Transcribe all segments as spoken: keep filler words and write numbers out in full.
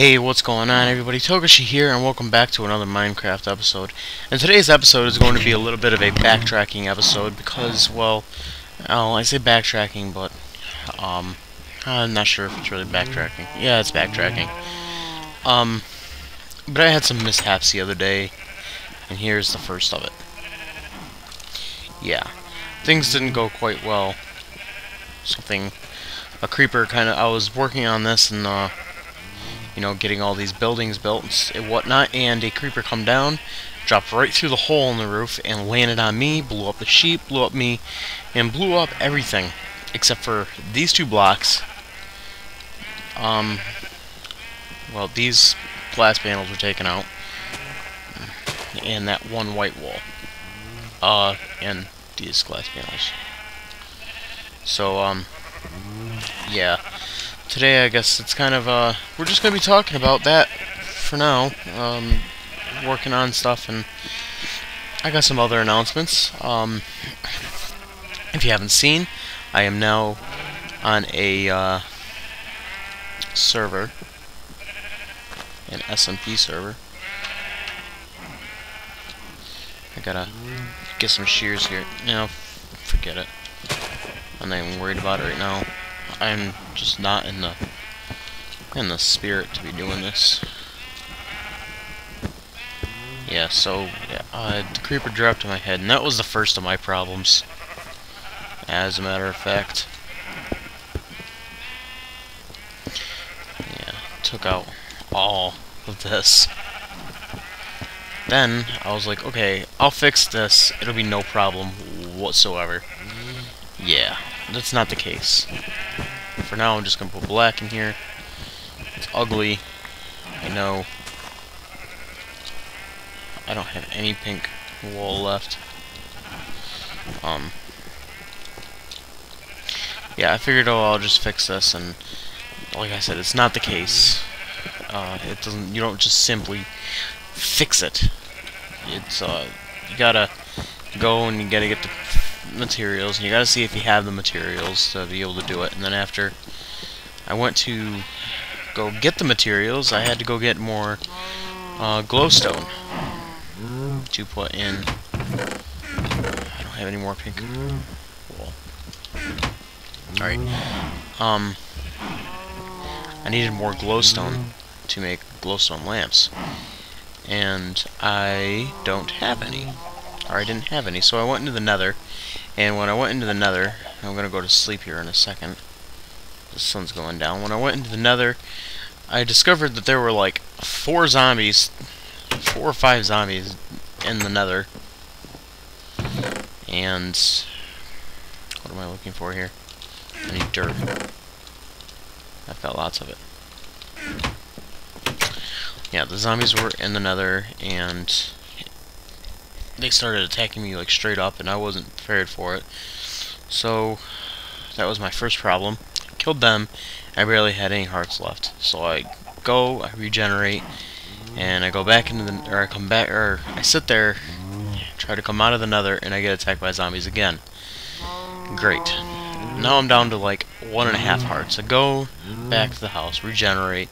Hey, what's going on everybody? Toukoshi here and welcome back to another Minecraft episode. And today's episode is going to be a little bit of a backtracking episode because, well, oh, I say backtracking, but um I'm not sure if it's really backtracking. Yeah, it's backtracking. Um but I had some mishaps the other day, and here's the first of it. Yeah. Things didn't go quite well. Something a creeper kinda I was working on this and uh you know, getting all these buildings built and whatnot, and a creeper come down, dropped right through the hole in the roof, and landed on me, blew up the sheep, blew up me, and blew up everything, except for these two blocks. Um, well, these glass panels were taken out, and that one white wall. Uh, and these glass panels. So, um, yeah. Today, I guess it's kind of, uh, we're just going to be talking about that for now, um, working on stuff, and I got some other announcements. Um, if you haven't seen, I am now on a, uh, server, an S M P server. I gotta get some shears here. No, forget it. I'm not even worried about it right now. I'm just not in the in the spirit to be doing this. Yeah, so yeah, uh, the creeper dropped on my head, and that was the first of my problems. As a matter of fact, yeah, took out all of this. Then I was like, okay, I'll fix this. It'll be no problem whatsoever. Yeah, that's not the case. For now, I'm just gonna put black in here. It's ugly, I know. I don't have any pink wool left. Um. Yeah, I figured, oh, I'll just fix this, and like I said, it's not the case. Uh, it doesn't. You don't just simply fix it. It's uh, you gotta go and you gotta get the materials, and you gotta see if you have the materials to be able to do it. And then after I went to go get the materials, I had to go get more uh, glowstone to put in. I don't have any more pink wool. Alright. Um, I needed more glowstone to make glowstone lamps, and I don't have any. Or I didn't have any, so I went into the nether. And when I went into the nether, I'm gonna go to sleep here in a second. The sun's going down. When I went into the nether, I discovered that there were like four zombies, four or five zombies in the nether. And what am I looking for here? I need dirt. I've got lots of it. Yeah, the zombies were in the nether, and they started attacking me like straight up, and I wasn't prepared for it. So that was my first problem. Killed them. I barely had any hearts left. So I go, I regenerate, and I go back into the, or I come back, or I sit there, try to come out of the nether, and I get attacked by zombies again. Great. Now I'm down to like one and a half hearts. I go back to the house, regenerate,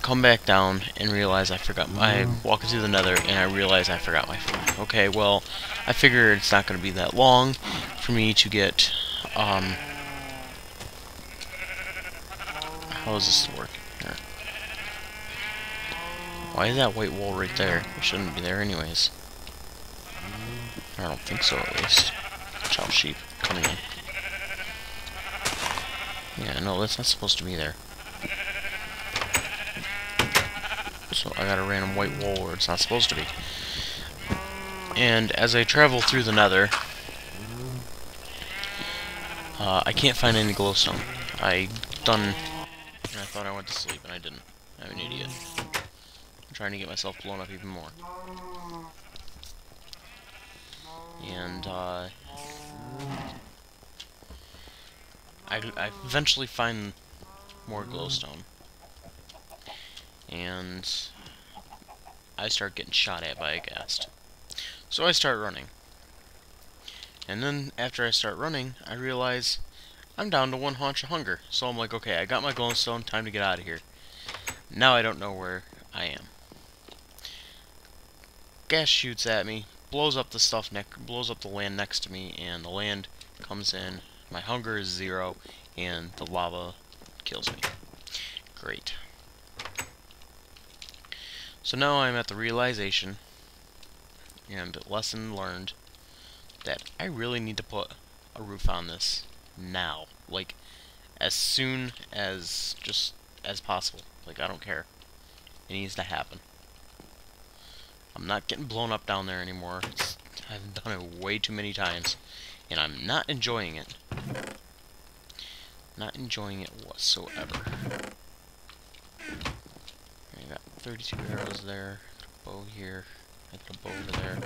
come back down, and realize I forgot my... I walk into the nether, and I realize I forgot my phone. Okay, well, I figure it's not going to be that long for me to get, um... how is this to work? Here. Why is that white wall right there? It shouldn't be there anyways. I don't think so, at least. Child sheep coming in. Yeah, no, that's not supposed to be there. So I got a random white wall where it's not supposed to be. And as I travel through the nether, uh, I can't find any glowstone. I done... and I thought I went to sleep, and I didn't. I'm an idiot. I'm trying to get myself blown up even more. And, uh... I, I eventually find more glowstone. And I start getting shot at by a ghast. So I start running. And then after I start running, I realize I'm down to one haunch of hunger. So I'm like, okay, I got my glowstone, time to get out of here. Now I don't know where I am. Gas shoots at me, blows up the stuff ne- blows up the land next to me, and the land comes in. My hunger is zero, and the lava kills me. Great. So now I'm at the realization, and lesson learned, that I really need to put a roof on this now. Like, as soon as, just as possible. Like, I don't care. It needs to happen. I'm not getting blown up down there anymore. It's, I've done it way too many times, and I'm not enjoying it. Not enjoying it whatsoever. I got thirty-two arrows there. A bow here. I got a bow over there.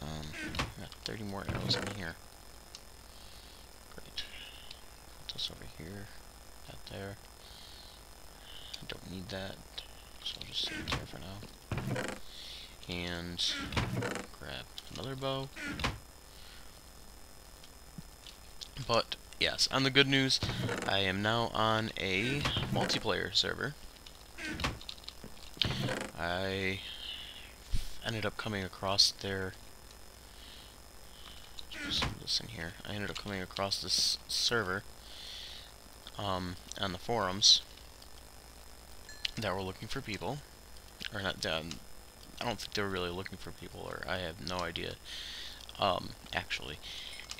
Um, I got thirty more arrows in here. Great. Put this over here. That there. I don't need that, so I'll just leave it there for now. And grab another bow. But yes, on the good news, I am now on a multiplayer server. I ended up coming across their... Just this in here. I ended up coming across this server um, on the forums that were looking for people. Or not, um, I don't think they were really looking for people, or I have no idea, um, actually.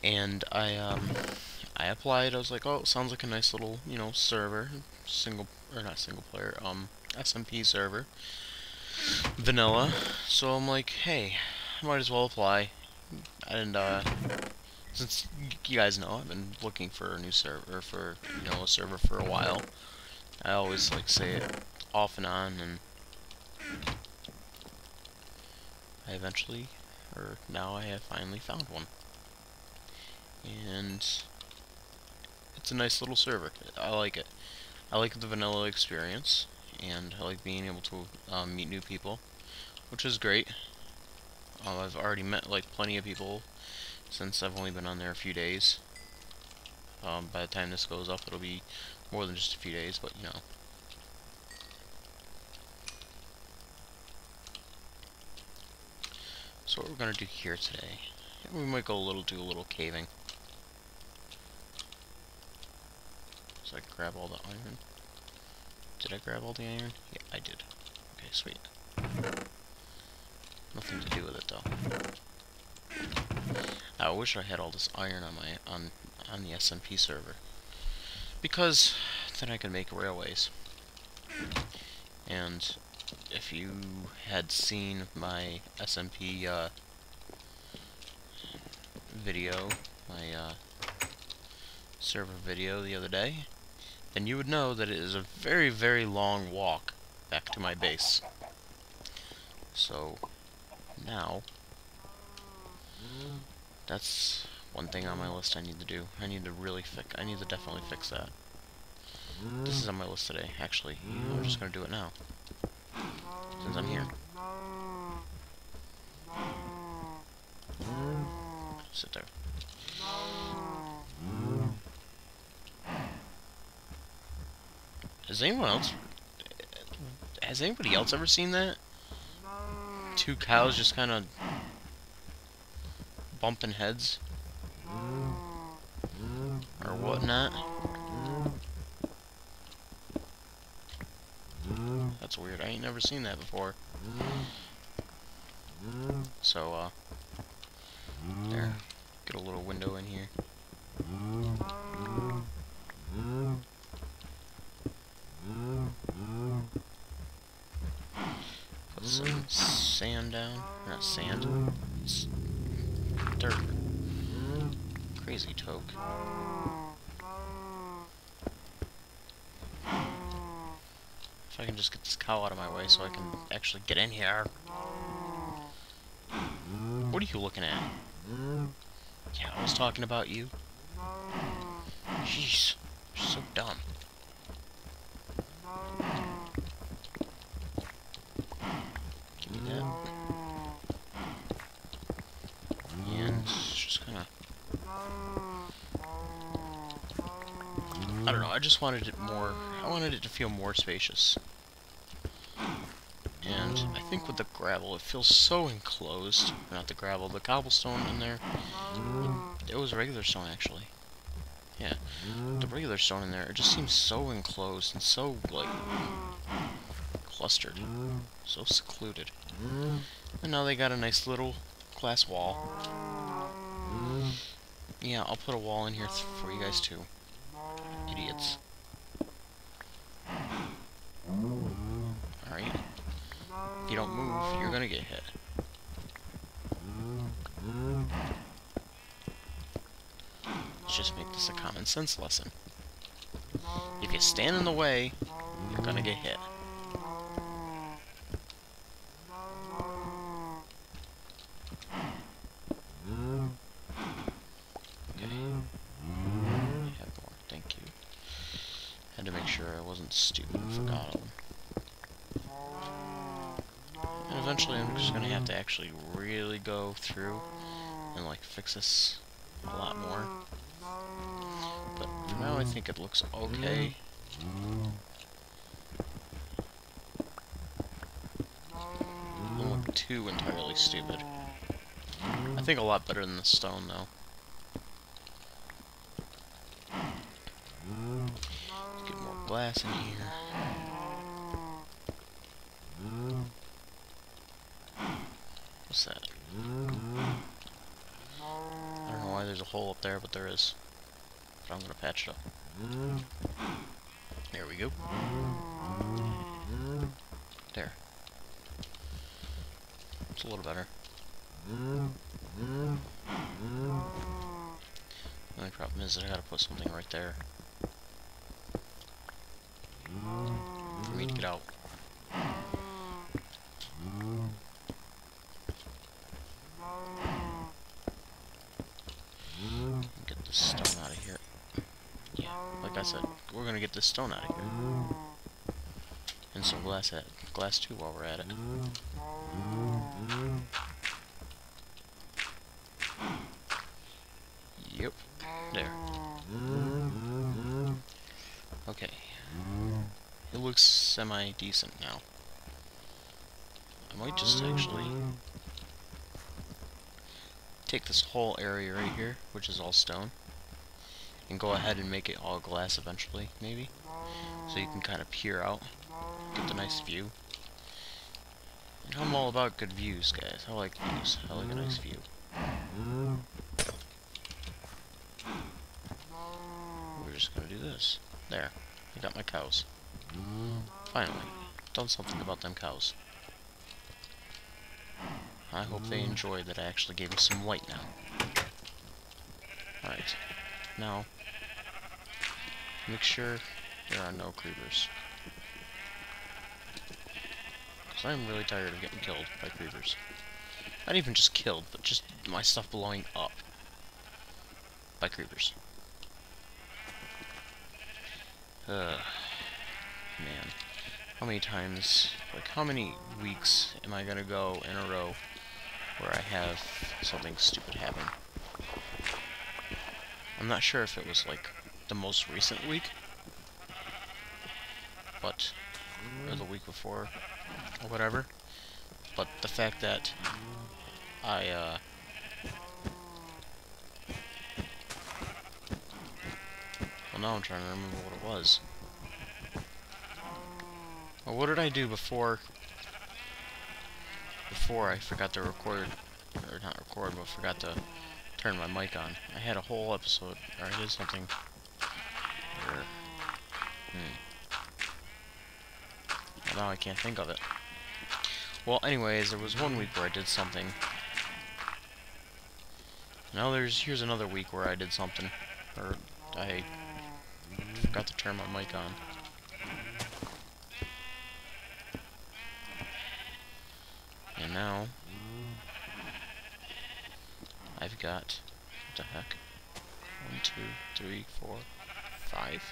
And I, um... I applied. I was like, oh, sounds like a nice little, you know, server, single or not single player, um, S M P server, vanilla. So I'm like, hey, I might as well apply. And uh, since you guys know, I've been looking for a new server for you know a server for a while. I always like say it off and on, and I eventually, or now I have finally found one. And it's a nice little server. I like it. I like the vanilla experience, and I like being able to um, meet new people, which is great. Um, I've already met like plenty of people since I've only been on there a few days. Um, by the time this goes up, it'll be more than just a few days, but you know. So what we're gonna do here today, we might go a little do a little caving. I grab all the iron. Did I grab all the iron? Yeah, I did. Okay, sweet. Nothing to do with it though. I wish I had all this iron on my on on the S M P server, because then I could make railways. And if you had seen my S M P uh, video, my uh, server video the other day, then you would know that it is a very, very long walk back to my base. So, now, that's one thing on my list I need to do. I need to really fix, I need to definitely fix that. This is on my list today, actually. I'm just gonna do it now, since I'm here. Sit there. Has anyone else? Has anybody else ever seen that? Two cows just kind of bumping heads, or whatnot. That's weird. I ain't never seen that before. So, uh, there. Get a little window in here. Some sand down. Not sand. It's dirt. Crazy Toke. If I can just get this cow out of my way so I can actually get in here. What are you looking at? Yeah, I was talking about you. Jeez. You're so dumb. I just wanted it more, I wanted it to feel more spacious. And I think with the gravel, it feels so enclosed. Not the gravel, the cobblestone in there. It was regular stone, actually. Yeah, the regular stone in there, it just seems so enclosed and so, like, clustered. So secluded. And now they got a nice little glass wall. Yeah, I'll put a wall in here for you guys, too. Idiots. Alright. If you don't move, you're gonna get hit. Let's just make this a common sense lesson. If you stand in the way, you're gonna get hit. Stupid, forgot them. And eventually I'm just gonna have to actually really go through and like fix this a lot more. But for now I think it looks okay. It doesn't look too entirely stupid. I think a lot better than the stone though. Glass in here. What's that? I don't know why there's a hole up there, but there is. But I'm gonna patch it up. There we go. There. It's a little better. The only problem is that I gotta put something right there. For me to get out. Get this stone out of here. Yeah, like I said, we're gonna get this stone out of here. And some glass at glass too while we're at it. Yep. There. Okay. It looks semi-decent now. I might just actually take this whole area right here, which is all stone, and go ahead and make it all glass eventually, maybe. So you can kind of peer out, get the nice view. And I'm all about good views, guys. I like views. I like a nice view. We're just gonna do this. There. I got my cows. Finally, done something about them cows. I hope they enjoy that I actually gave them some light now. Alright, now, make sure there are no creepers. Because I'm really tired of getting killed by creepers. Not even just killed, but just my stuff blowing up by creepers. Ugh. Man, how many times, like how many weeks am I gonna go in a row where I have something stupid happen? I'm not sure if it was like the most recent week, but, or the week before, or whatever, but the fact that I, uh, well now I'm trying to remember what it was. Well, what did I do before, before I forgot to record, or not record, but forgot to turn my mic on? I had a whole episode, or I did something, or, hmm. Well, now I can't think of it. Well, anyways, there was one week where I did something. Now there's, here's another week where I did something, or I forgot to turn my mic on. Now, I've got, what the heck, one, two, three, four, five.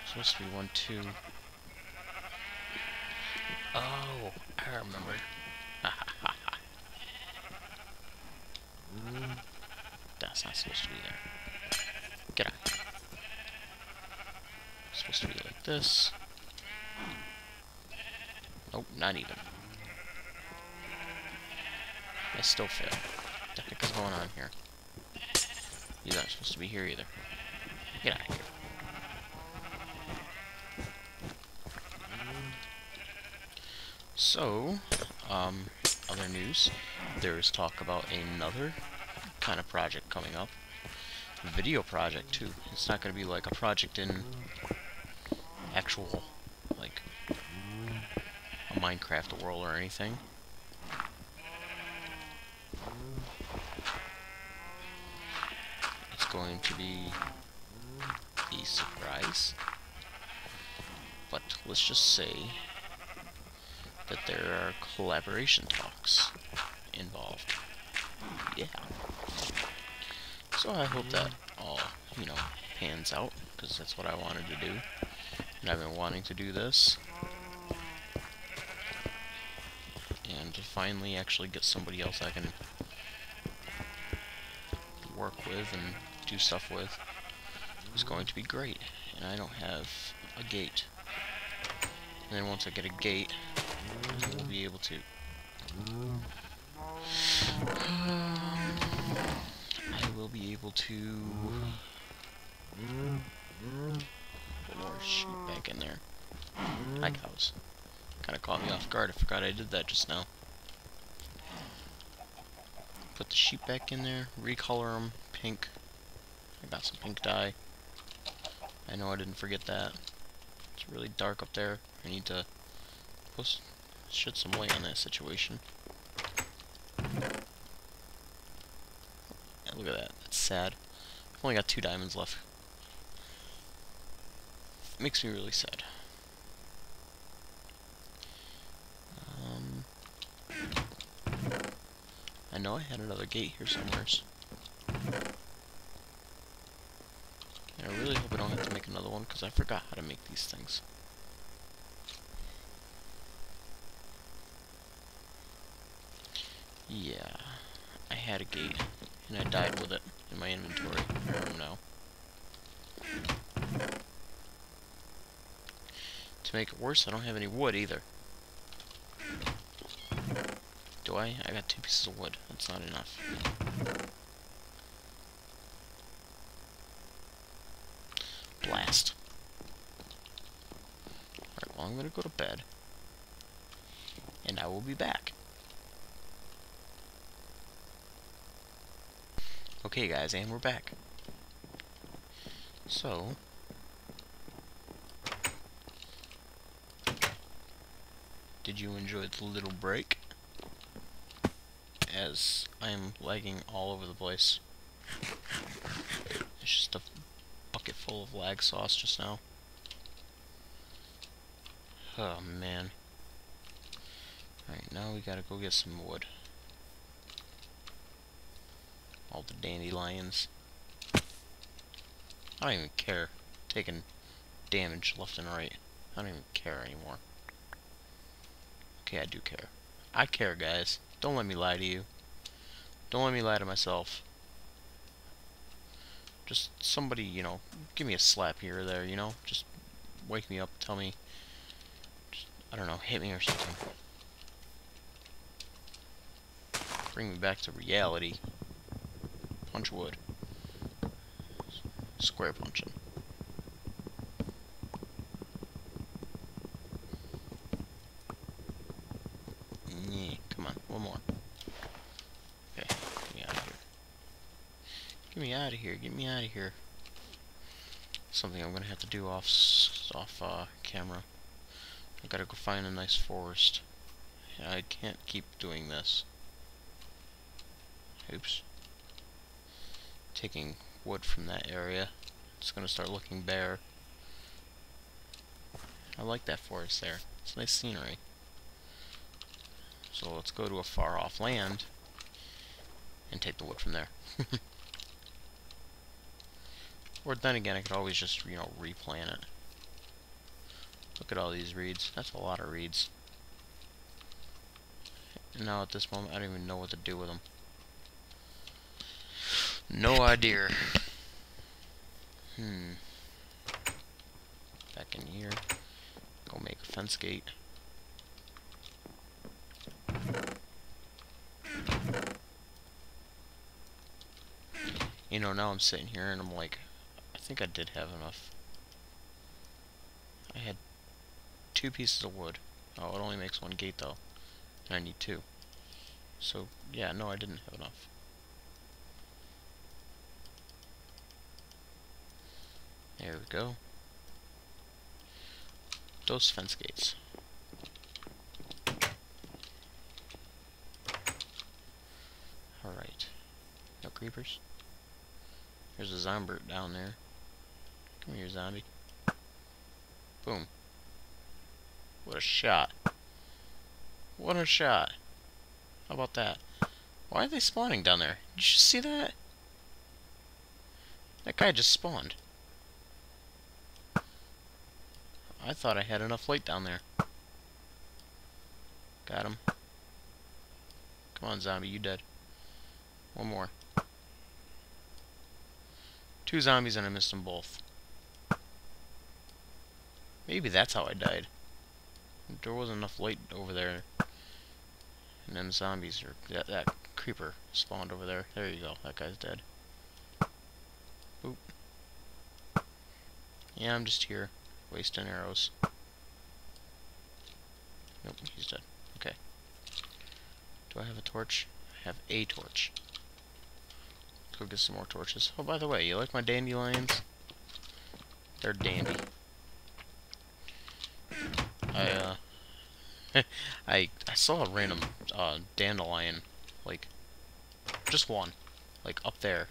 It's supposed to be one, two. Oh, I remember. Ha ha ha ha. That's not supposed to be there. Get out. It's supposed to be like this. Nope, not even. I still fail. What the heck is going on here? You're not supposed to be here either. Get out of here. So, um, other news, there is talk about another kind of project coming up. A video project, too. It's not going to be like a project in actual, like, a Minecraft world or anything. It's going to be a surprise. But let's just say that there are collaboration talks involved. Yeah. So I hope that all, you know, pans out, because that's what I wanted to do. And I've been wanting to do this. And to finally actually get somebody else I can work with and do stuff with is going to be great. And I don't have a gate. And then once I get a gate, we'll be able to. Um, I will be able to put more sheep back in there. Hi, cows. Kind of caught me off guard. I forgot I did that just now. Put the sheep back in there. Recolor them pink. I got some pink dye. I know I didn't forget that. It's really dark up there. I need to post. Shed some light on that situation. Yeah, look at that. That's sad. I've only got two diamonds left. It makes me really sad. Um, I know I had another gate here somewhere. And I really hope I don't have to make another one, because I forgot how to make these things. Yeah, I had a gate, and I died with it in my inventory. I don't know. To make it worse, I don't have any wood either. Do I? I got two pieces of wood. That's not enough. Blast. Alright, well, I'm gonna go to bed, and I will be back. Okay, guys, and we're back. So, did you enjoy the little break? As I'm lagging all over the place. It's just a bucket full of lag sauce just now. Oh, man. Alright, now we gotta go get some wood. All the dandelions. I don't even care. Taking damage left and right. I don't even care anymore. Okay, I do care. I care, guys. Don't let me lie to you. Don't let me lie to myself. Just somebody, you know, give me a slap here or there, you know? Just wake me up, tell me. Just, I don't know, hit me or something. Bring me back to reality. Punch wood. Square punching. Yeah, come on, one more. Okay, get me out of here. Get me out of here. Get me out of here. Something I'm gonna have to do off off uh, camera. I gotta go find a nice forest. I can't keep doing this. Oops. Taking wood from that area. It's gonna start looking bare. I like that forest there. It's nice scenery. So let's go to a far off land and take the wood from there. Or then again, I could always just, you know, replant it. Look at all these reeds. That's a lot of reeds. And now at this moment, I don't even know what to do with them. No idea. Hmm. Back in here. Go make a fence gate. You know, now I'm sitting here and I'm like, I think I did have enough. I had two pieces of wood. Oh, it only makes one gate though. And I need two. So, yeah, no, I didn't have enough. There we go. Those fence gates. Alright. No creepers. There's a zombie down there. Come here, zombie. Boom. What a shot. What a shot. How about that? Why are they spawning down there? Did you see that? That guy just spawned. I thought I had enough light down there. Got him. Come on, zombie, you dead. One more. Two zombies and I missed them both. Maybe that's how I died. There wasn't enough light over there. And then zombies, or that, that creeper spawned over there. There you go, that guy's dead. Boop. Yeah, I'm just here. Wasting arrows. Nope, he's dead. Okay. Do I have a torch? I have a torch. Let's go get some more torches. Oh, by the way, you like my dandelions? They're dandy. I, uh... I, I saw a random uh, dandelion, like, just one, like, up there.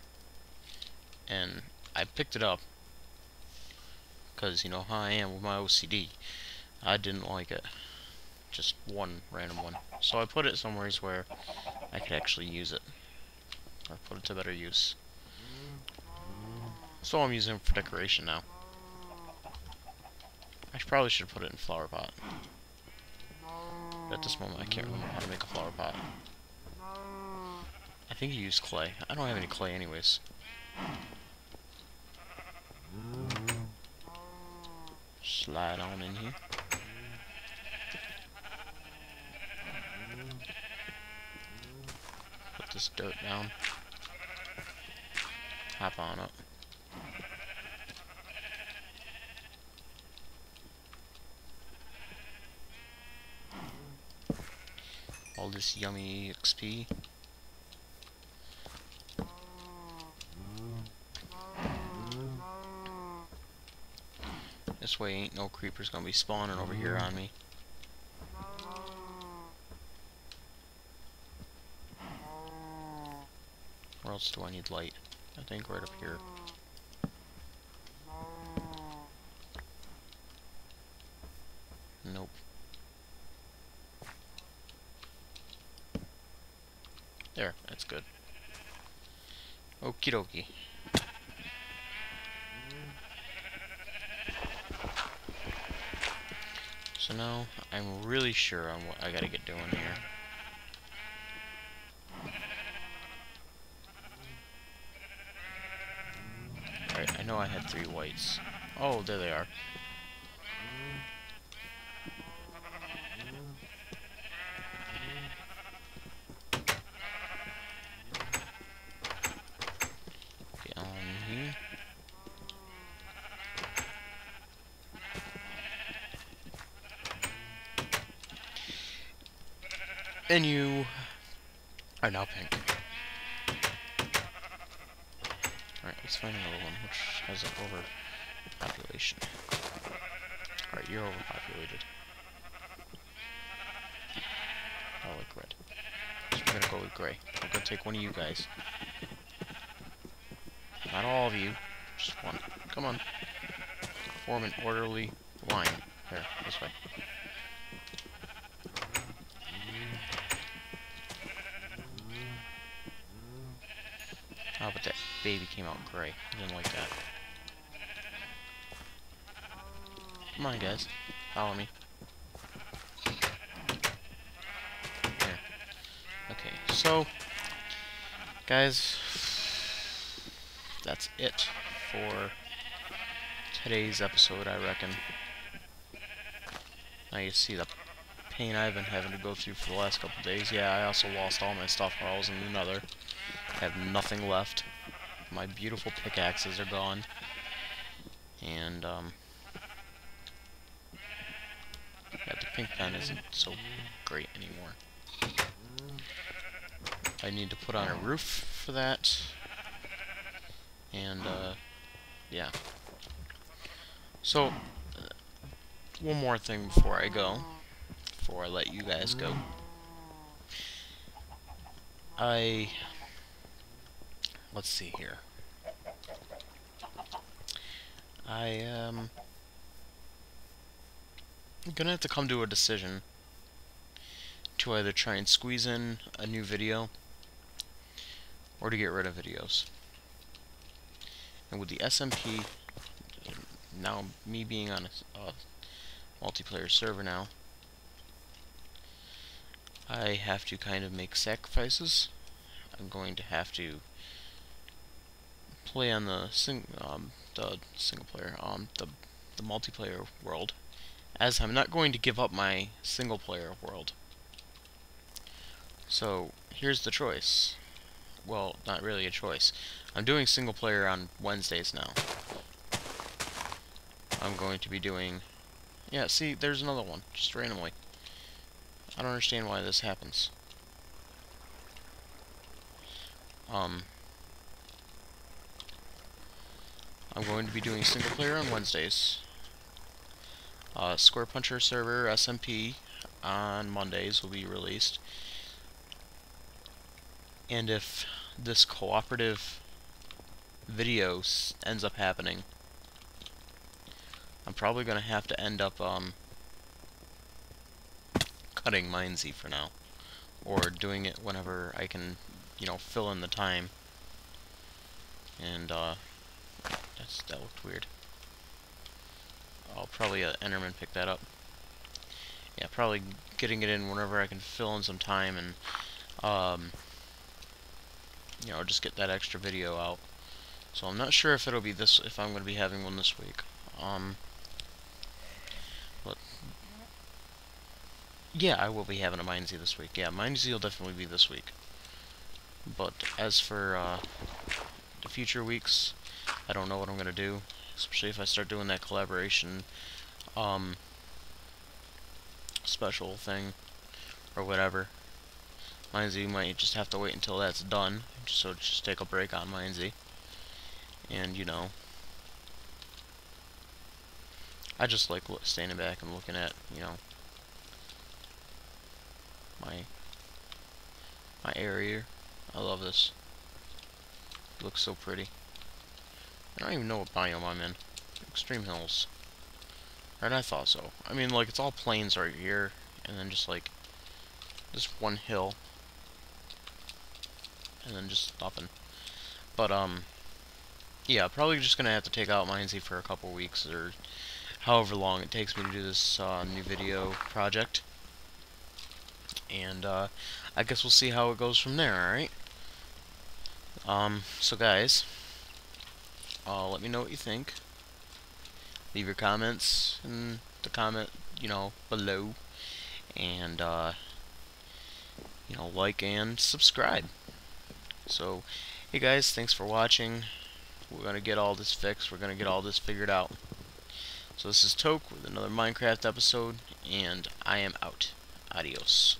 And I picked it up. Because, you know, how I am with my O C D. I didn't like it. Just one random one. So I put it somewhere where I could actually use it. Or put it to better use. So I'm using it for decoration now. I probably should put it in a flower pot. But at this moment, I can't remember how to make a flower pot. I think you use clay. I don't have any clay anyways. Slide on in here. Put this dirt down. Hop on up. All this yummy X P. This way ain't no creepers gonna be spawning over here on me. Where else do I need light? I think right up here. Nope. There, that's good. Okie dokie. So now, I'm really sure on what I gotta get doing here. Alright, I know I had three whites. Oh, there they are. Get on here. And you are now pink. Alright, let's find another one which has an overpopulation. Alright, you're overpopulated. I like red. So we're gonna go with gray. I'm gonna take one of you guys. Not all of you, just one. Come on. Form an orderly line. There, this way. Oh, but that baby came out gray. I didn't like that. Come on, guys. Follow me. There. Okay, so... Guys... that's it for today's episode, I reckon. Now you see the pain I've been having to go through for the last couple days. Yeah, I also lost all my stuff while I was in another. I have nothing left. My beautiful pickaxes are gone. And, um... yeah, the pink pen isn't so great anymore. I need to put on a roof for that. And, uh... yeah. So, one more thing before I go. Before I let you guys go. I... Let's see here. I, um... I'm gonna have to come to a decision to either try and squeeze in a new video or to get rid of videos. And with the S M P, now me being on a, a multiplayer server now, I have to kind of make sacrifices. I'm going to have to play on the sing um the single player um the the multiplayer world, as I'm not going to give up my single player world. So here's the choice. Well, not really a choice. I'm doing single player on Wednesdays now. I'm going to be doing, yeah, see, there's another one just randomly. I don't understand why this happens. Um, I'm going to be doing single player on Wednesdays. Uh, Square Puncher server S M P on Mondays will be released. And if this cooperative video s ends up happening, I'm probably going to have to end up, um, cutting Mindzzy for now, or doing it whenever I can, you know, fill in the time. And uh, that's, that looked weird. I'll probably uh, Enderman pick that up. Yeah, probably getting it in whenever I can fill in some time, and um, you know, just get that extra video out. So I'm not sure if it'll be this, if I'm going to be having one this week. Um, but yeah, I will be having a Mindzzy this week. Yeah, Mindzzy will definitely be this week. But as for uh, the future weeks, I don't know what I'm gonna do. Especially if I start doing that collaboration um, special thing or whatever. Mindzzy might just have to wait until that's done. So just take a break on Mindzzy, and you know, I just like standing back and looking at, you know, my my area. I love this. It looks so pretty. I don't even know what biome I'm in. Extreme hills. Right? I thought so. I mean, like, it's all plains right here, and then just like just one hill, and then just nothing. But um, yeah, probably just gonna have to take out Mindzzy for a couple weeks, or however long it takes me to do this uh, new video project. And uh, I guess we'll see how it goes from there, alright? Um, so guys, uh, let me know what you think. Leave your comments in the comment, you know, below. And, uh, you know, like and subscribe. So, hey guys, thanks for watching. We're gonna get all this fixed. We're gonna get all this figured out. So this is Toke with another Minecraft episode, and I am out. Adios.